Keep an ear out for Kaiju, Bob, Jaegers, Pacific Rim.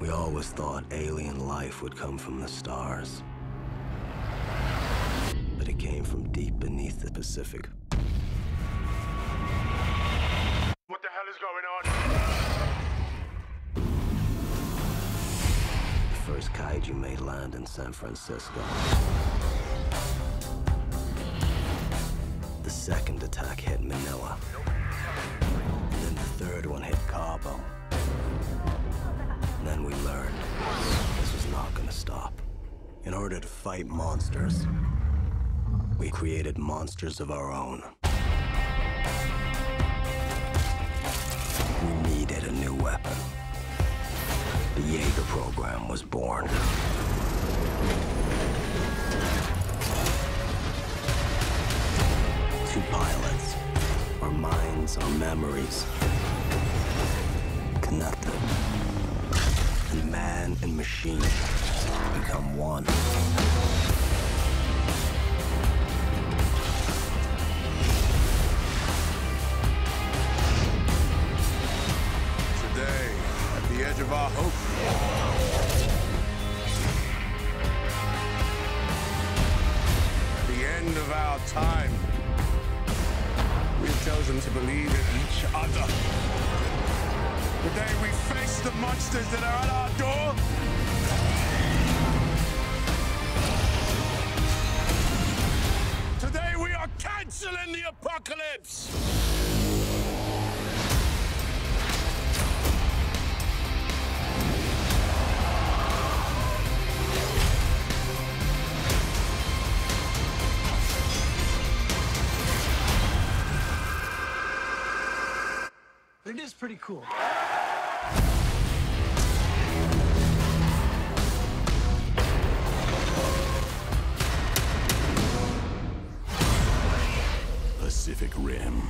We always thought alien life would come from the stars. But it came from deep beneath the Pacific. What the hell is going on? The first kaiju made land in San Francisco. The second attack hit Manila. And then the third one hit Cabo. And then we learned this was not going to stop. In order to fight monsters, we created monsters of our own. We needed a new weapon. The Jaeger program was born. Two pilots, our minds, our memories, connected. And man and machine become one. Today, at the edge of our hope, at the end of our time, we've chosen to believe in each other. Today we face the monsters that are at our door. Today we are canceling the apocalypse! It is pretty cool. Pacific Rim.